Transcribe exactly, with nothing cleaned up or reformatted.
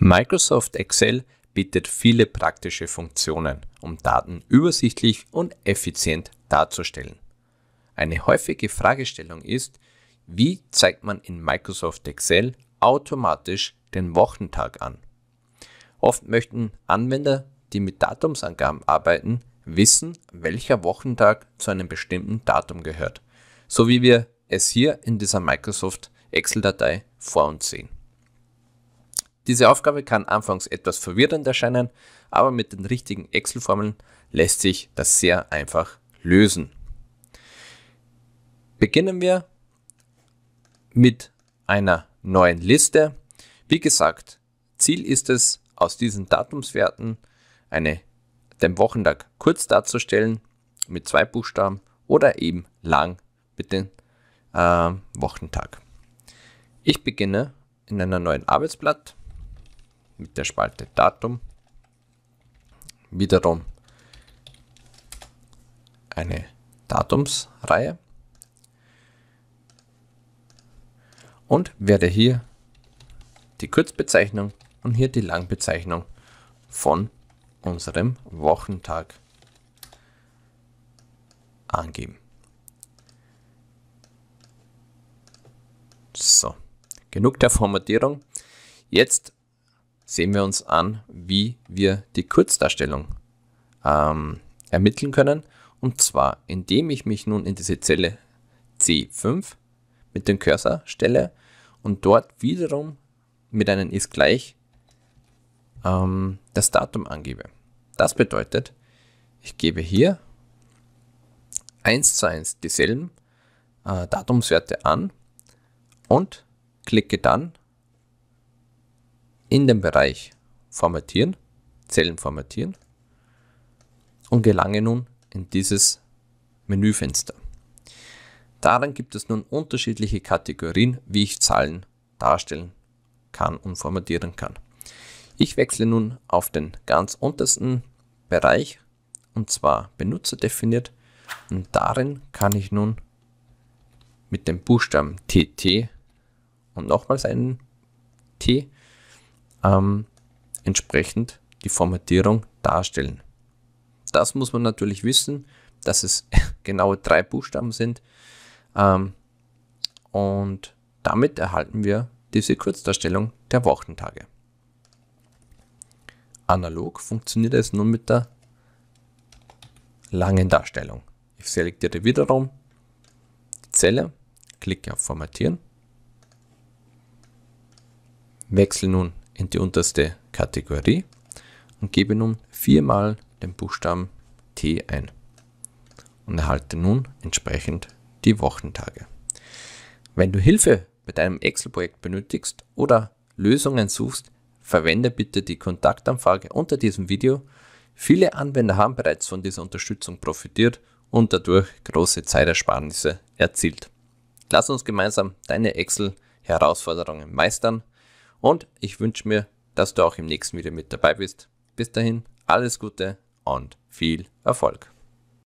Microsoft Excel bietet viele praktische Funktionen, um Daten übersichtlich und effizient darzustellen. Eine häufige Fragestellung ist, wie zeigt man in Microsoft Excel automatisch den Wochentag an? Oft möchten Anwender, die mit Datumsangaben arbeiten, wissen, welcher Wochentag zu einem bestimmten Datum gehört, so wie wir es hier in dieser Microsoft Excel-Datei vor uns sehen. Diese Aufgabe kann anfangs etwas verwirrend erscheinen, aber mit den richtigen Excel-Formeln lässt sich das sehr einfach lösen. Beginnen wir mit einer neuen Liste. Wie gesagt, Ziel ist es, aus diesen Datumswerten eine, den Wochentag kurz darzustellen mit zwei Buchstaben oder eben lang mit dem äh, Wochentag. Ich beginne in einer neuen Arbeitsblatt mit der Spalte Datum, wiederum eine Datumsreihe und werde hier die Kurzbezeichnung und hier die Langbezeichnung von unserem Wochentag angeben. So, genug der Formatierung. Jetzt sehen wir uns an, wie wir die Kurzdarstellung ähm, ermitteln können. Und zwar, indem ich mich nun in diese Zelle C fünf mit dem Cursor stelle und dort wiederum mit einem ist gleich ähm, das Datum angebe. Das bedeutet, ich gebe hier eins zu eins dieselben äh, Datumswerte an und klicke dann in den Bereich Formatieren, Zellen formatieren und gelange nun in dieses Menüfenster. Daran gibt es nun unterschiedliche Kategorien, wie ich Zahlen darstellen kann und formatieren kann. Ich wechsle nun auf den ganz untersten Bereich und zwar benutzerdefiniert und darin kann ich nun mit dem Buchstaben T T und nochmals einen T Ähm, entsprechend die Formatierung darstellen. Das muss man natürlich wissen, dass es genaue drei Buchstaben sind ähm, und damit erhalten wir diese Kurzdarstellung der Wochentage. Analog funktioniert es nun mit der langen Darstellung. Ich selektiere wiederum die Zelle, klicke auf Formatieren, wechsle nun in die unterste Kategorie und gebe nun viermal den Buchstaben T ein und erhalte nun entsprechend die Wochentage. Wenn du Hilfe bei deinem Excel-Projekt benötigst oder Lösungen suchst, verwende bitte die Kontaktanfrage unter diesem Video. Viele Anwender haben bereits von dieser Unterstützung profitiert und dadurch große Zeitersparnisse erzielt. Lass uns gemeinsam deine Excel-Herausforderungen meistern. Und ich wünsche mir, dass du auch im nächsten Video mit dabei bist. Bis dahin, alles Gute und viel Erfolg.